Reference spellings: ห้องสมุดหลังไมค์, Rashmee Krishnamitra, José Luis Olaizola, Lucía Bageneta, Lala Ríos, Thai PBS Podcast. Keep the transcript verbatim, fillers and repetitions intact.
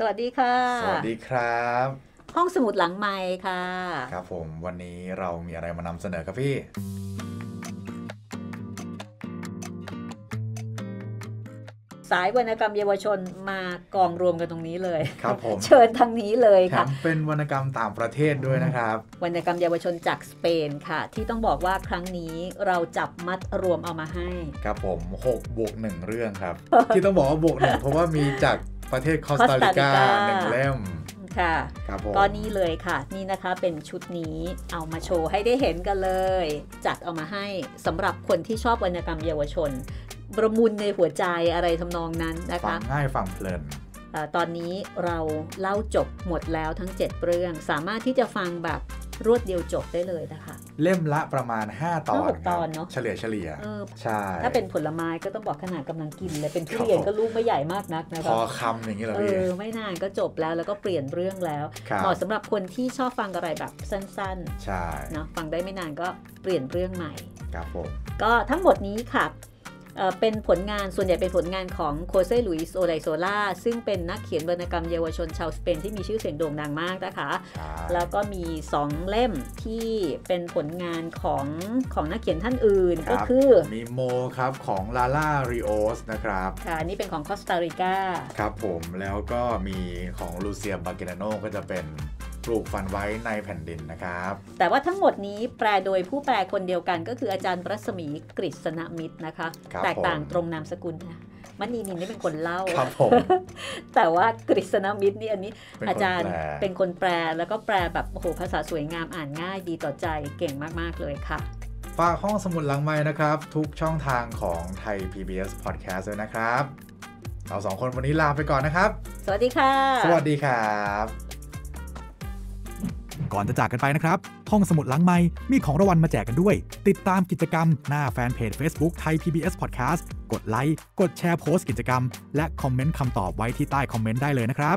สวัสดีค่ะสวัสดีครับห้องสมุดหลังไมค์ค่ะครับผมวันนี้เรามีอะไรมานำเสนอครับพี่สายวรรณกรรมเยาวชนมากองรวมกันตรงนี้เลยครับผม เชิญทางนี้เลยค่ะเป็นวรรณกรรมต่างประเทศด้วยนะครับวรรณกรรมเยาวชนจากสเปนค่ะที่ต้องบอกว่าครั้งนี้เราจับมัดรวมเอามาให้ครับผมหกบวกหนึ่งเรื่องครับ ที่ต้องบอกว่าบวกหนึ่ง เพราะว่ามีจากประเทศคอสตาริกาหนึ่งเล่มค่ะก็นี่เลยค่ะนี่นะคะเป็นชุดนี้เอามาโชว์ให้ได้เห็นกันเลยจัดเอามาให้สำหรับคนที่ชอบวรรณกรรมเยาวชนประมูลในหัวใจอะไรทำนองนั้นนะคะฟังง่ายฟังเพลินตอนนี้เราเล่าจบหมดแล้วทั้งเจ็ดเรื่องสามารถที่จะฟังแบบรวดเดียวจบได้เลยนะคะเล่มละประมาณห้าตอนตอนเนาะเฉลี่ยเฉลี่ยใช่ถ้าเป็นผลไม้ก็ต้องบอกขนาดกำลังกินเลยเป็นทุเรียนก็ลูกไม่ใหญ่มากนักนะคะพอคำอย่างนี้เหรอพี่เออไม่นานก็จบแล้วแล้วก็เปลี่ยนเรื่องแล้วเหมาะสำหรับคนที่ชอบฟังอะไรแบบสั้นๆใช่เนาะฟังได้ไม่นานก็เปลี่ยนเรื่องใหม่ครับผมก็ทั้งหมดนี้ค่ะเป็นผลงานส่วนใหญ่เป็นผลงานของโคเซ ลุยส์ โอไลโซล่าซึ่งเป็นนักเขียนวรรณกรรมเยาวชนชาวสเปนที่มีชื่อเสียงโด่งดังมากนะคะแล้วก็มีสองเล่มที่เป็นผลงานของของนักเขียนท่านอื่นก็คือมีโมครับของลาล่า ริโอสนะครับค่ะนี่เป็นของคอสตาริกาครับผมแล้วก็มีของลูเซีย บาเกเนโนก็จะเป็นปลูกฝันไว้ในแผ่นดินนะครับแต่ว่าทั้งหมดนี้แปลโดยผู้แปลคนเดียวกันก็คืออาจารย์รัศมีกฤษณมิตรนะคะแตกต่างตรงนามสกุลนะมณีนินนี่เป็นคนเล่าครับผม แต่ว่ากฤษณมิตรนี่อันนี้อาจารย์เป็นคนแปลแล้วก็แปลแบบโอ้โหภาษาสวยงามอ่านง่ายดีต่อใจเก่งมากๆเลยค่ะฝากห้องสมุดหลังไมค์นะครับทุกช่องทางของไทย พี บี เอส Podcast ด้วยนะครับเราสองคนวันนี้ลาไปก่อนนะครับสวัสดีค่ะสวัสดีครับก่อนจะจากกันไปนะครับห้องสมุดหลังไมค์มีของรางวัลมาแจกกันด้วยติดตามกิจกรรมหน้าแฟนเพจ Facebook ไทย พี บี เอส Podcast กดไลค์กดแชร์โพสต์กิจกรรมและคอมเมนต์คำตอบไว้ที่ใต้คอมเมนต์ได้เลยนะครับ